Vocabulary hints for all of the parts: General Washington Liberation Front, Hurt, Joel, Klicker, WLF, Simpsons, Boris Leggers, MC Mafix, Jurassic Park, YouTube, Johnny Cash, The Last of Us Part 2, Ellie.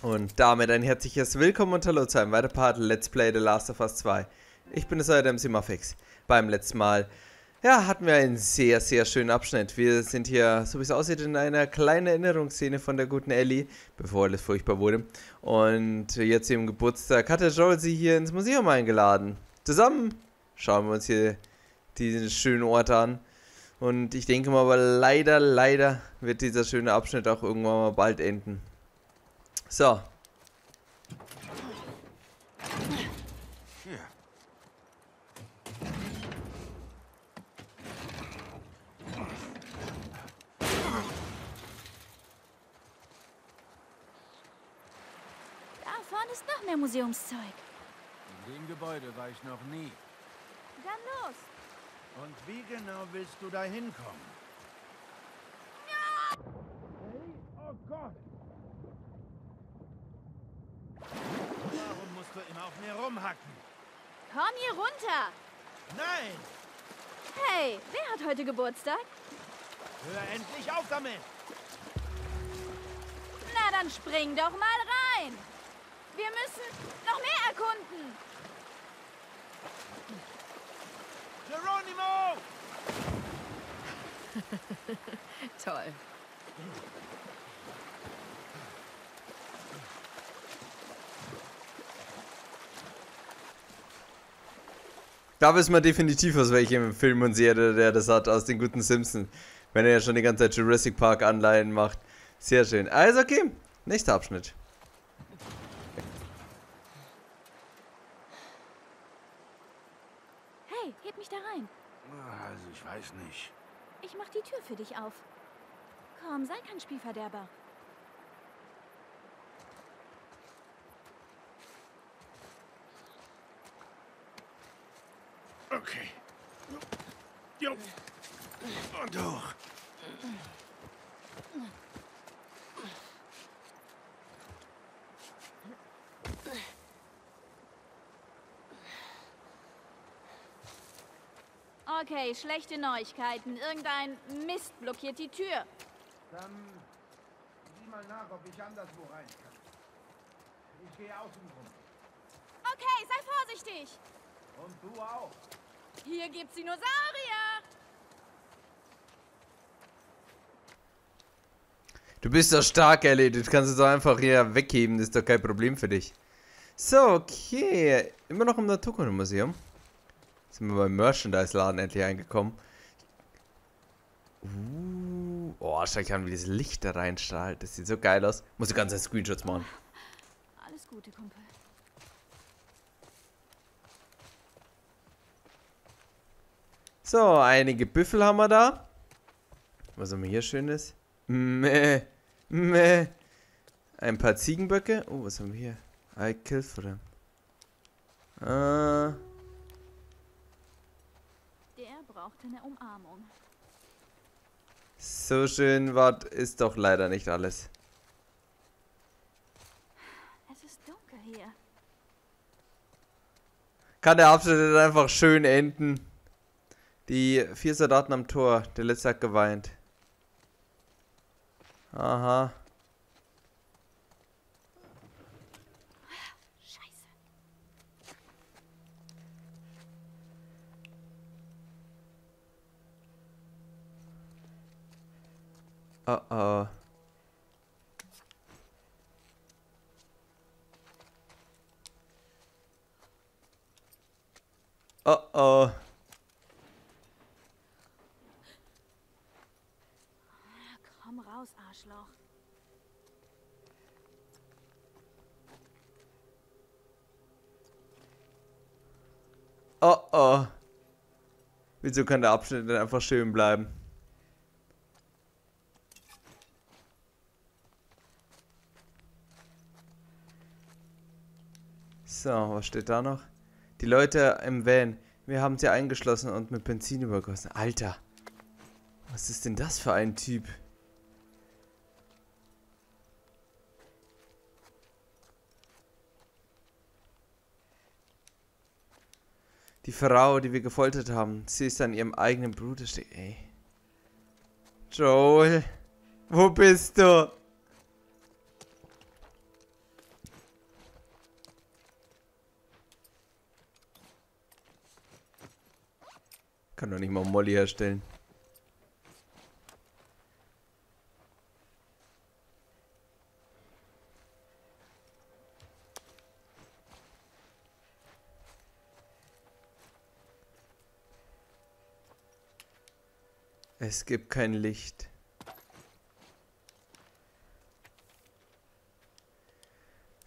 Und damit ein herzliches Willkommen und Hallo zu einem weiteren Part Let's Play The Last of Us 2. Ich bin es heute, MC Mafix. Beim letzten Mal, ja, hatten wir einen sehr, sehr schönen Abschnitt. Wir sind hier, so wie es aussieht, in einer kleinen Erinnerungsszene von der guten Ellie, bevor alles furchtbar wurde. Und jetzt ihrem Geburtstag hatte Joel sie hier ins Museum eingeladen. Zusammen schauen wir uns hier diesen schönen Ort an. Und ich denke mal, aber leider wird dieser schöne Abschnitt auch irgendwann mal bald enden. So. Da vorne ist noch mehr Museumszeug. In dem Gebäude war ich noch nie. Dann los! Und wie genau willst du da hinkommen? Ja! Hey, oh Gott! Warum musst du immer auf mir rumhacken? Komm hier runter! Nein! Hey, wer hat heute Geburtstag? Hör endlich auf damit! Na, dann spring doch mal rein! Wir müssen noch mehr erkunden! Geronimo! Toll. Da wissen wir definitiv, aus welchem Film und Serie der das hat, aus den guten Simpsons. Wenn er ja schon die ganze Zeit Jurassic Park Anleihen macht. Sehr schön. Also okay, nächster Abschnitt. Hey, heb mich da rein. Also ich weiß nicht. Ich mach die Tür für dich auf. Komm, sei kein Spielverderber. Okay. Jo. Und hoch. Okay, schlechte Neuigkeiten. Irgendein Mist blockiert die Tür. Dann sieh mal nach, ob ich anderswo rein kann. Ich gehe außen rum. Okay, sei vorsichtig. Und du auch. Hier gibt's Dinosaurier! Du bist doch stark, Ellie. Du kannst es doch einfach hier wegheben. Das ist doch kein Problem für dich. So, okay. Immer noch im Naturkundemuseum. Jetzt sind wir beim Merchandise-Laden endlich angekommen. Oh, schau ich an, wie das Licht da reinstrahlt. Das sieht so geil aus. Muss ich ganz einen Screenshot machen. Alles Gute, Kumpel. So, einige Büffel haben wir da. Was haben wir hier Schönes? Ein paar Ziegenböcke. Oh, was haben wir hier? I kill for them. Der braucht eine Umarmung. So schön war ist doch leider nicht alles. Es ist dunkel hier. Kann der Abschnitt einfach schön enden? Die 4 Soldaten am Tor. Der letzte hat geweint. Aha. Scheiße. Oh oh. Oh oh. Raus, Arschloch. Oh oh. Wieso kann der Abschnitt dann einfach schön bleiben? So, was steht da noch? Die Leute im Van. Wir haben sie eingeschlossen und mit Benzin übergossen. Alter. Was ist denn das für ein Typ? Die Frau, die wir gefoltert haben, sie ist an ihrem eigenen Blut erstickt. Ey. Joel, wo bist du? Kann doch nicht mal Molly herstellen. Es gibt kein Licht.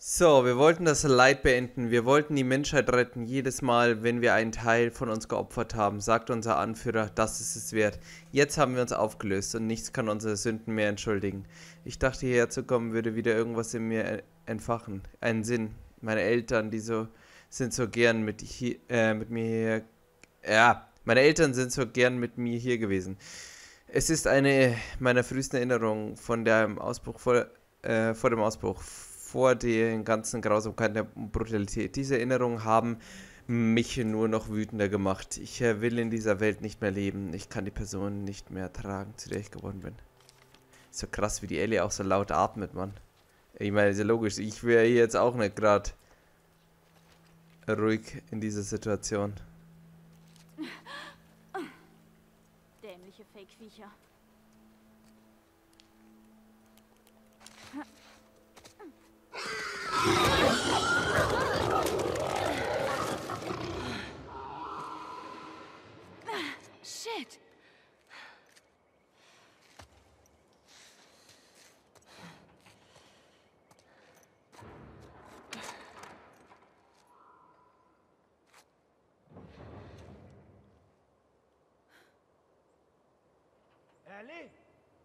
So, wir wollten das Leid beenden. Wir wollten die Menschheit retten. Jedes Mal, wenn wir einen Teil von uns geopfert haben, sagt unser Anführer, das ist es wert. Jetzt haben wir uns aufgelöst und nichts kann unsere Sünden mehr entschuldigen. Ich dachte, hierher zu kommen, würde wieder irgendwas in mir entfachen. Einen Sinn. Meine Eltern, die meine Eltern sind so gern mit mir hier gewesen. Es ist eine meiner frühesten Erinnerungen von dem Ausbruch, vor den ganzen Grausamkeiten der Brutalität. Diese Erinnerungen haben mich nur noch wütender gemacht. Ich will in dieser Welt nicht mehr leben. Ich kann die Person nicht mehr tragen, zu der ich geworden bin. Ist so krass, wie die Ellie auch so laut atmet, Mann. Ich meine, ist ja logisch. Ich wäre hier jetzt auch nicht gerade ruhig in dieser Situation. Dämliche Fake-Viecher. Shit.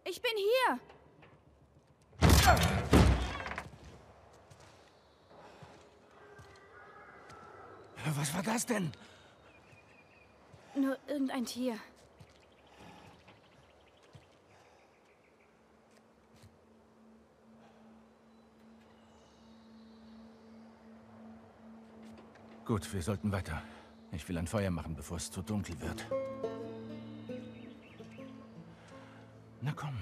Ich bin hier. Was war das denn? Nur irgendein Tier. Gut, wir sollten weiter. Ich will ein Feuer machen, bevor es zu dunkel wird. Na komm.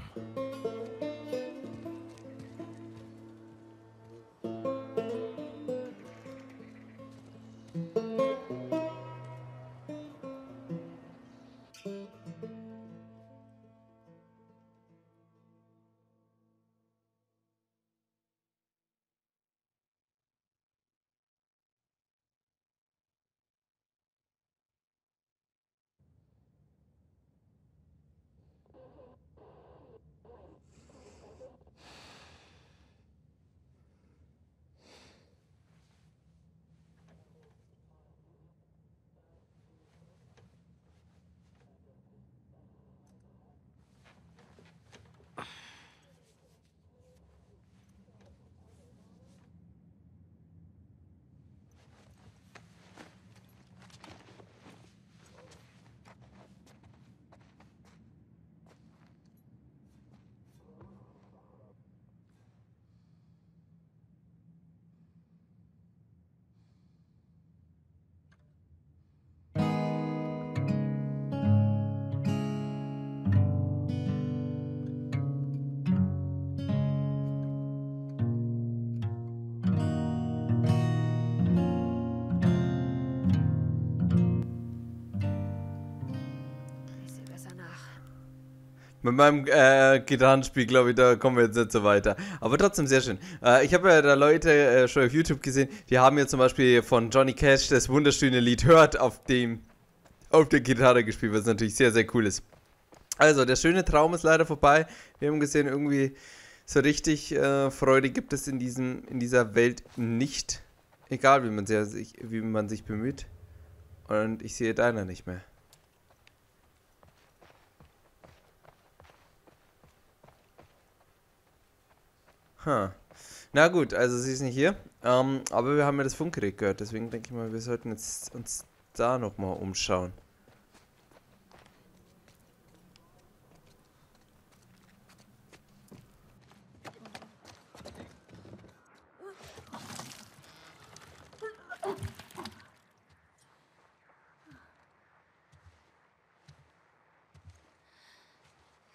Mit meinem Gitarrenspiel, glaube ich, da kommen wir jetzt nicht so weiter. Aber trotzdem sehr schön. Ich habe ja da Leute schon auf YouTube gesehen, die haben ja zum Beispiel von Johnny Cash das wunderschöne Lied Hurt auf der Gitarre gespielt, was natürlich sehr, sehr cool ist. Also, der schöne Traum ist leider vorbei. Wir haben gesehen, irgendwie so richtig Freude gibt es in dieser Welt nicht. Egal, wie man sich bemüht. Und ich sehe deiner nicht mehr. Huh. Na gut, also sie ist nicht hier, aber wir haben ja das Funkgerät gehört, deswegen denke ich mal, wir sollten jetzt uns da nochmal umschauen.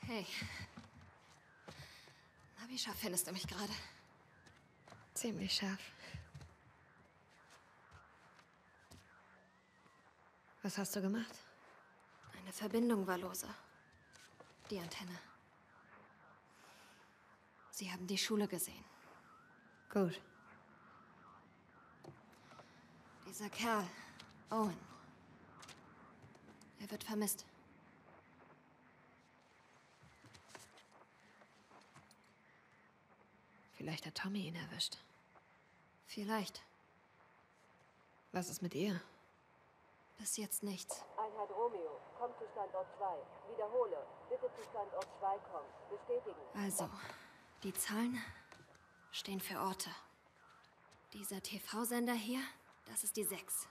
Hey. Wie scharf findest du mich gerade? Ziemlich scharf. Was hast du gemacht? Eine Verbindung war lose. Die Antenne. Sie haben die Schule gesehen. Gut. Dieser Kerl, Owen. Er wird vermisst. Vielleicht hat Tommy ihn erwischt. Vielleicht. Was ist mit ihr? Bis jetzt nichts. Einheit Romeo, komm zu Standort 2. Wiederhole, bitte zu Standort 2 kommen. Bestätigen. Also, die Zahlen stehen für Orte. Dieser TV-Sender hier, das ist die 6.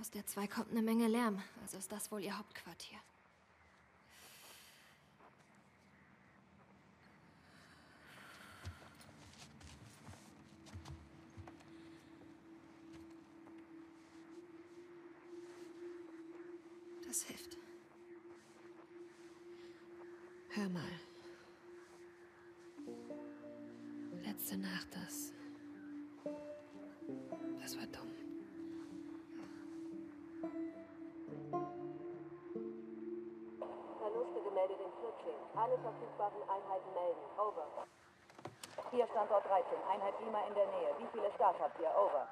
Aus der 2 kommt eine Menge Lärm, also ist das wohl ihr Hauptquartier. Das hilft. Hör mal. Letzte Nacht, das war dumm. Verluste gemeldet in Flushing. Alle verfügbaren Einheiten melden. Over. Hier Standort 13. Einheit Lima in der Nähe. Wie viele Stars habt ihr? Over.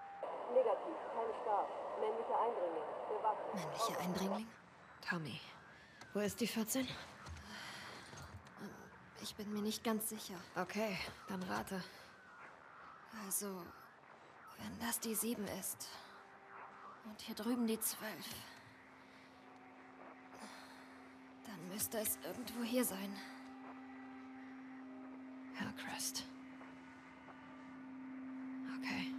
Negativ. Keine Stars. Männliche Eindringlinge. Bewaffnet. Männliche Over. Eindringling? Tommy, wo ist die 14? Ich bin mir nicht ganz sicher. Okay, dann rate. Also, wenn das die 7 ist und hier drüben die 12, dann müsste es irgendwo hier sein. Hillcrest. Okay.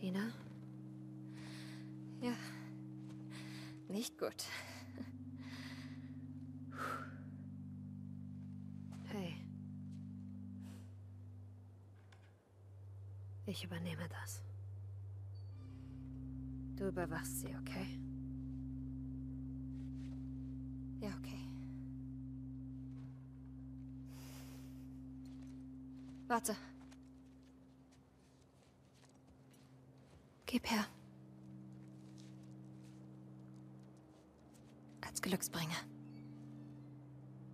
Dina? Ja. Nicht gut. Hey. Ich übernehme das. Du überwachst sie, okay? Ja, okay. Warte. Gib her. Als Glücksbringer.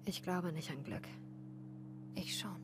Ich glaube nicht an Glück. Ich schon.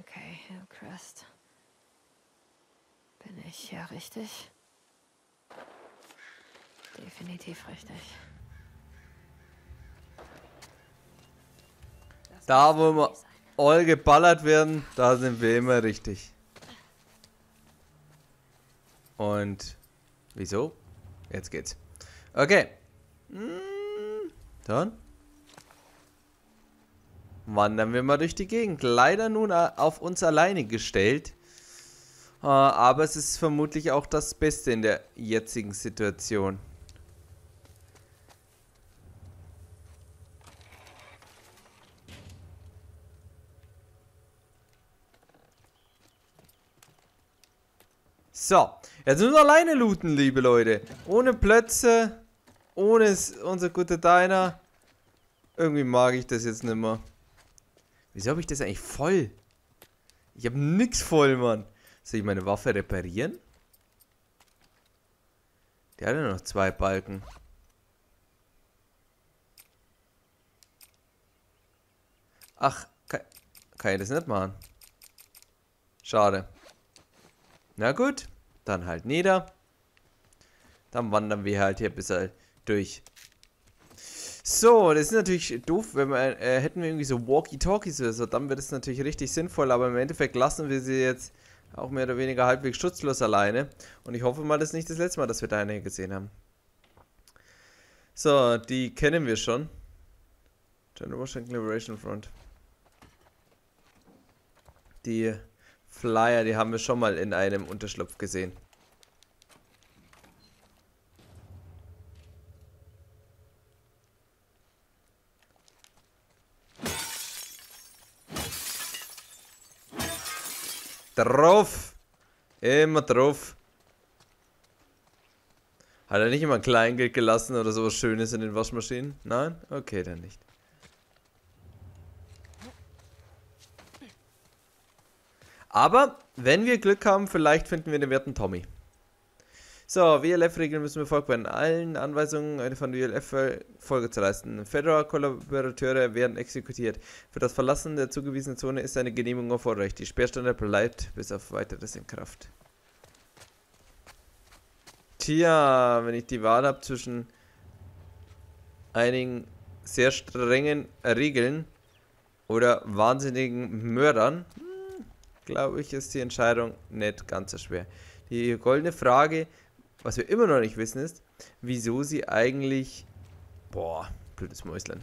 Okay, Hillcrest. Bin ich hier richtig? Definitiv richtig. Da, wo wir all geballert werden, da sind wir immer richtig. Und wieso? Jetzt geht's. Okay. Dann wandern wir mal durch die Gegend. Leider nun auf uns alleine gestellt. Aber es ist vermutlich auch das Beste in der jetzigen Situation. So, jetzt müssen wir alleine looten, liebe Leute. Ohne Plötze, ohne unser guter Diner. Irgendwie mag ich das jetzt nicht mehr. Wieso habe ich das eigentlich voll? Ich habe nix voll, Mann. Soll ich meine Waffe reparieren? Der hat ja noch 2 Balken. Ach, kann ich das nicht machen? Schade. Na gut, dann halt nieder. Dann wandern wir halt hier ein bisschen durch. So, das ist natürlich doof, wenn wir, hätten wir irgendwie so Walkie-Talkies oder so, dann wäre das natürlich richtig sinnvoll, aber im Endeffekt lassen wir sie jetzt auch mehr oder weniger halbwegs schutzlos alleine und ich hoffe mal, das ist nicht das letzte Mal, dass wir da eine gesehen haben. So, die kennen wir schon. General Washington Liberation Front. Die Flyer, die haben wir schon mal in einem Unterschlupf gesehen. Drauf! Immer drauf! Hat er nicht immer Kleingeld gelassen oder sowas Schönes in den Waschmaschinen? Nein? Okay, dann nicht. Aber, wenn wir Glück haben, vielleicht finden wir den werten Tommy. So, WLF-Regeln müssen wir folgen. Bei allen Anweisungen, eine von WLF-Folge zu leisten. Federal-Kollaborateure werden exekutiert. Für das Verlassen der zugewiesenen Zone ist eine Genehmigung erforderlich. Die Sperrstunde bleibt bis auf Weiteres in Kraft. Tja, wenn ich die Wahl habe zwischen einigen sehr strengen Regeln oder wahnsinnigen Mördern, glaube ich, ist die Entscheidung nicht ganz so schwer. Die goldene Frage, was wir immer noch nicht wissen, ist, wieso sie eigentlich... Boah, blödes Mäuslein.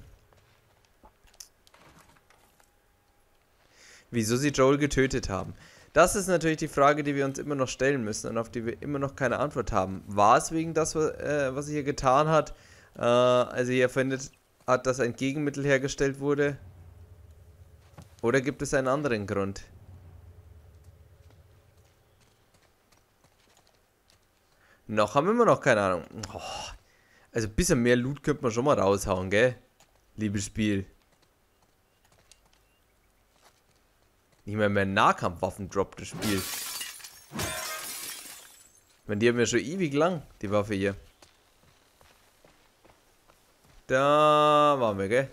Wieso sie Joel getötet haben. Das ist natürlich die Frage, die wir uns immer noch stellen müssen und auf die wir immer noch keine Antwort haben. War es wegen das, was er hier getan hat, als er hier verhindert hat, dass ein Gegenmittel hergestellt wurde? Oder gibt es einen anderen Grund? Noch haben wir immer noch keine Ahnung. Oh, also ein bisschen mehr Loot könnte man schon mal raushauen, gell? Liebes Spiel. Nicht mal mehr Nahkampfwaffen droppt das Spiel. Ich meine, die haben ja schon ewig lang, die Waffe hier. Da waren wir, gell?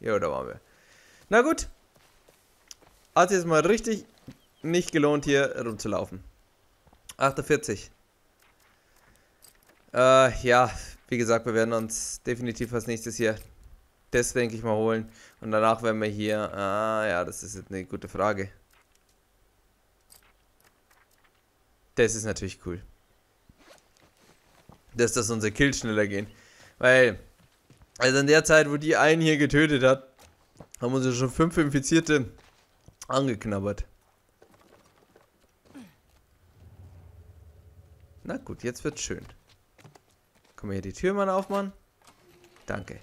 Ja, da waren wir. Na gut. Hat sich jetzt mal richtig nicht gelohnt, hier rumzulaufen. 48. Ja, wie gesagt, wir werden uns definitiv als nächstes hier das, denke ich mal, holen. Und danach werden wir hier... Ah, ja, das ist jetzt eine gute Frage. Das ist natürlich cool. Dass unsere Kills schneller gehen. Weil, also in der Zeit, wo die einen hier getötet hat, haben uns ja schon 5 Infizierte angeknabbert. Na gut, jetzt wird's schön. Können wir hier die Tür mal aufmachen? Danke.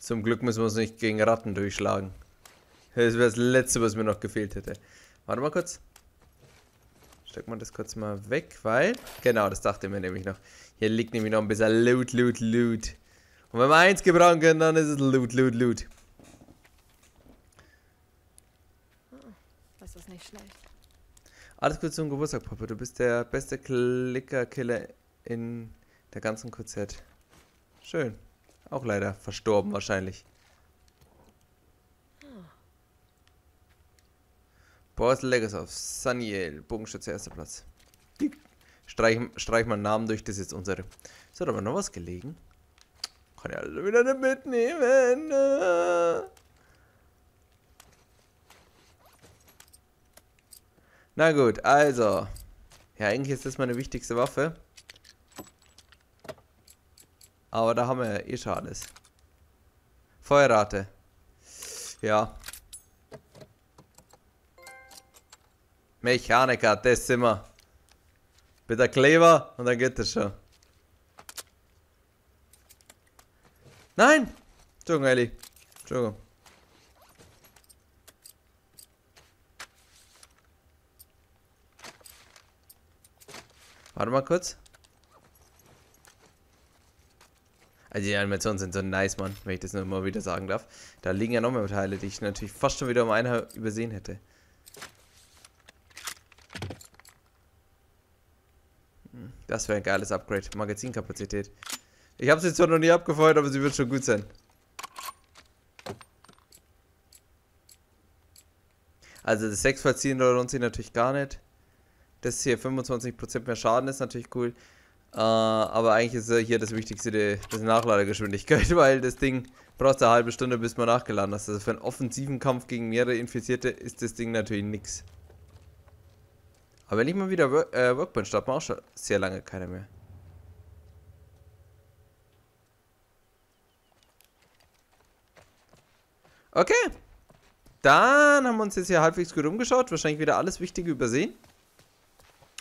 Zum Glück müssen wir uns nicht gegen Ratten durchschlagen. Das wäre das Letzte, was mir noch gefehlt hätte. Warte mal kurz. Steck mal das kurz mal weg, weil... Genau, das dachte ich mir nämlich noch. Hier liegt nämlich noch ein bisschen Loot, Loot, Loot. Und wenn wir eins gebrauchen können, dann ist es Loot, Loot, Loot. Das ist nicht schlecht. Alles gut zum Geburtstag, Papa. Du bist der beste Klicker-Killer in der ganzen KZ. Schön. Auch leider verstorben wahrscheinlich. Boris Leggers auf Saniel. Bogenschütze, erster Platz. Streich mal einen Namen durch, das ist unsere. So, da war noch was gelegen. Kann ja alle wieder mitnehmen. Na gut, also. Ja, eigentlich ist das meine wichtigste Waffe. Aber da haben wir ja eh schon alles. Feuerrate. Ja. Mechaniker, das sind wir. Bitte Kleber und dann geht das schon. Nein! Entschuldigung, Ellie. Entschuldigung. Warte mal kurz. Also die Animationen sind so nice, Mann, wenn ich das nur mal wieder sagen darf. Da liegen ja noch mehr Teile, die ich natürlich fast schon wieder um einen übersehen hätte. Das wäre ein geiles Upgrade. Magazinkapazität. Ich habe sie zwar noch nie abgefeuert, aber sie wird schon gut sein. Also das 6x10 lohnt sich natürlich gar nicht. Das hier 25% mehr Schaden ist natürlich cool. Aber eigentlich ist hier das Wichtigste die Nachladegeschwindigkeit, weil das Ding braucht eine halbe Stunde, bis man nachgeladen hat. Also für einen offensiven Kampf gegen mehrere Infizierte ist das Ding natürlich nix. Aber wenn ich mal wieder Workbench starte, mache ich auch schon sehr lange keine mehr. Okay. Dann haben wir uns jetzt hier halbwegs gut umgeschaut. Wahrscheinlich wieder alles Wichtige übersehen.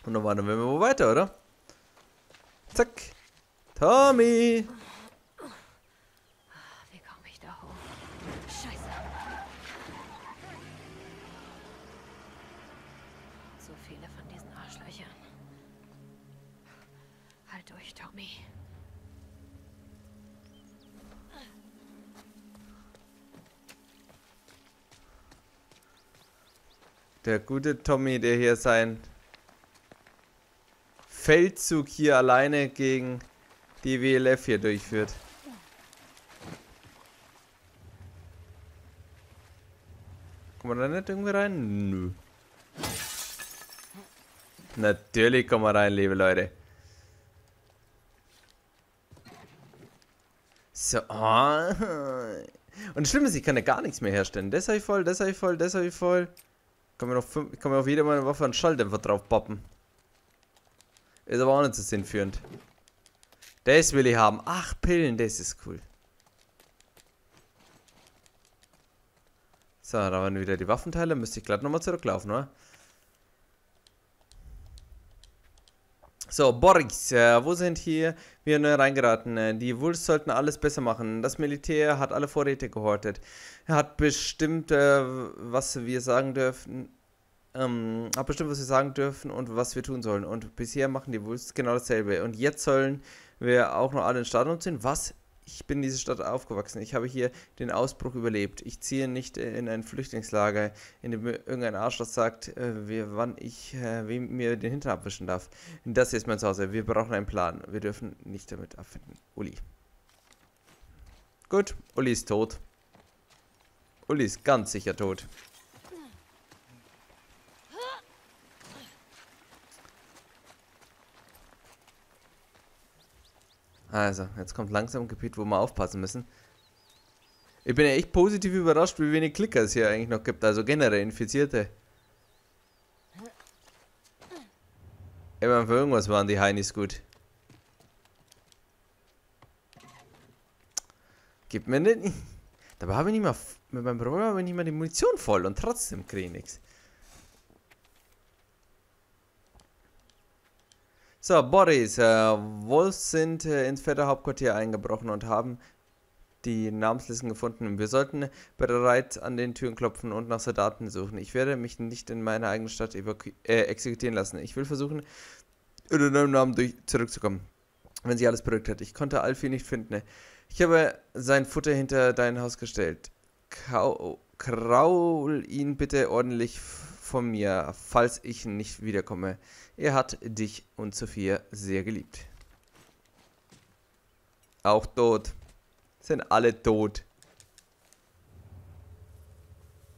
Und dann wandern wir mal wo weiter, oder? Zack. Tommy. Wie komme ich da hoch? Scheiße. So viele von diesen Arschlöchern. Halt durch, Tommy. Der gute Tommy, der hier seinen Feldzug hier alleine gegen die WLF hier durchführt. Kommen wir da nicht irgendwie rein? Nö. Natürlich kommen wir rein, liebe Leute. So. Und das Schlimme ist, ich kann ja gar nichts mehr herstellen. Das habe ich voll, das habe ich voll, das habe ich voll. Kann man auf jede meiner Waffe einen Schalldämpfer drauf poppen. Ist aber auch nicht so sinnführend. Das will ich haben. 8 Pillen, das ist cool. So, da waren wieder die Waffenteile. Müsste ich glatt nochmal zurücklaufen, oder? So, Boris, wo sind hier wir neu reingeraten? Die Wolves sollten alles besser machen. Das Militär hat alle Vorräte gehortet. Hat bestimmt, was wir sagen dürfen und was wir tun sollen. Und bisher machen die Wolves genau dasselbe. Und jetzt sollen wir auch noch alle in den Staat umziehen. Was? Ich bin in dieser Stadt aufgewachsen. Ich habe hier den Ausbruch überlebt. Ich ziehe nicht in ein Flüchtlingslager, in dem mir irgendein Arschloch sagt, wem mir den Hintern abwischen darf. Das hier ist mein Zuhause. Wir brauchen einen Plan. Wir dürfen nicht damit abfinden. Uli. Gut, Uli ist tot. Uli ist ganz sicher tot. Also, jetzt kommt langsam ein Gebiet, wo wir aufpassen müssen. Ich bin ja echt positiv überrascht, wie wenig Klicker es hier eigentlich noch gibt. Also generell Infizierte. Immer für irgendwas waren die Heinis gut. Gib mir nicht... Dabei habe ich nicht mal... Mit meinem Problem habe ich nicht mal die Munition voll und trotzdem kriege ich nichts. So, Boris, Wolves sind ins Väterhauptquartier eingebrochen und haben die Namenslisten gefunden. Wir sollten bereits an den Türen klopfen und nach Soldaten suchen. Ich werde mich nicht in meiner eigenen Stadt exekutieren lassen. Ich will versuchen, unter neuem Namen zurückzukommen, wenn sie alles berückt hat. Ich konnte Alfie nicht finden. Ich habe sein Futter hinter dein Haus gestellt. Kraul ihn bitte ordentlich von mir, falls ich nicht wiederkomme. Er hat dich und Sophia sehr geliebt. Auch tot. Sind alle tot.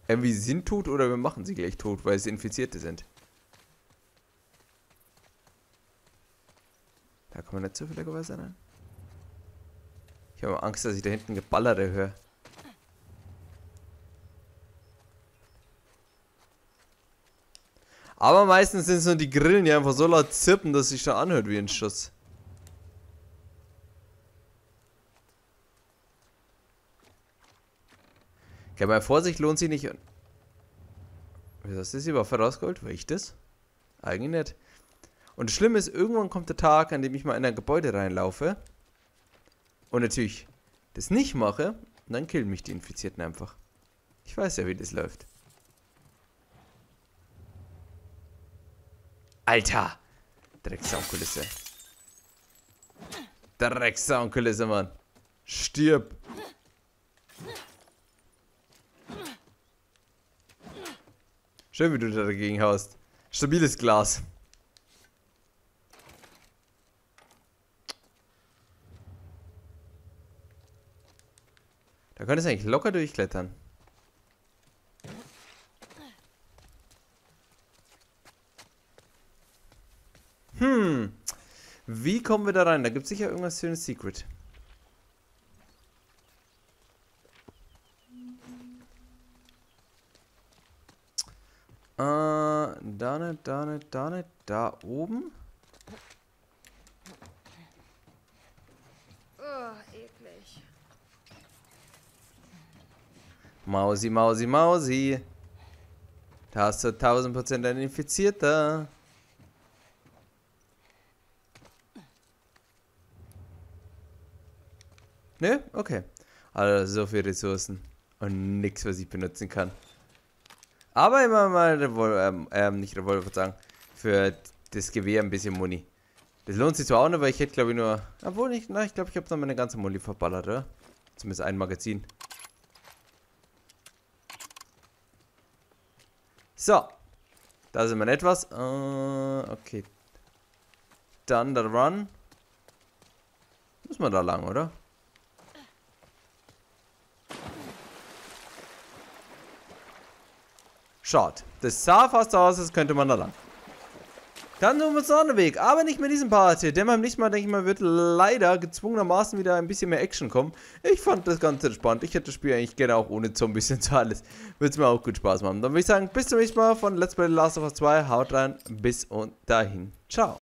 Irgendwie sind tot oder wir machen sie gleich tot, weil sie Infizierte sind. Da kann man nicht zufälligerweise rein. Ich habe Angst, dass ich da hinten Geballere höre. Aber meistens sind es nur die Grillen, die einfach so laut zippen, dass es sich schon anhört wie ein Schuss. Okay, bei Vorsicht lohnt sich nicht. Wieso hast du die Waffe rausgeholt? Will ich das? Eigentlich nicht. Und das Schlimme ist, irgendwann kommt der Tag, an dem ich mal in ein Gebäude reinlaufe. Und natürlich das nicht mache. Und dann killen mich die Infizierten einfach. Ich weiß ja, wie das läuft. Alter! Drecksaumkulisse. Drecksaumkulisse, Mann. Stirb! Schön, wie du da dagegen haust. Stabiles Glas. Da könntest du eigentlich locker durchklettern. Wie kommen wir da rein? Da gibt es sicher irgendwas schönes Secret. da nicht, da oben. Oh, eklig. Mausi, Mausi, Mausi. Da hast du 1000% ein Infizierter. Ne? Okay. Also so viele Ressourcen. Und nichts, was ich benutzen kann. Aber immer mal nicht Revolver, sagen. Für das Gewehr ein bisschen Muni. Das lohnt sich zwar auch nicht, weil ich hätte glaube ich nur... Obwohl, ich glaube, ich habe noch meine ganze Muni verballert, oder? Zumindest ein Magazin. So. Da sind wir in etwas. Okay. Dann der Run. Muss man da lang, oder? Schade. Das sah fast aus, als könnte man da lang. Dann suchen wir uns noch einen Weg, aber nicht mit diesem Part hier, denn beim nächsten Mal, denke ich mal, wird leider gezwungenermaßen wieder ein bisschen mehr Action kommen. Ich fand das ganz entspannt. Ich hätte das Spiel eigentlich gerne auch ohne Zombies und so alles. Würde es mir auch gut Spaß machen. Dann würde ich sagen, bis zum nächsten Mal von Let's Play The Last of Us 2. Haut rein, bis und dahin. Ciao.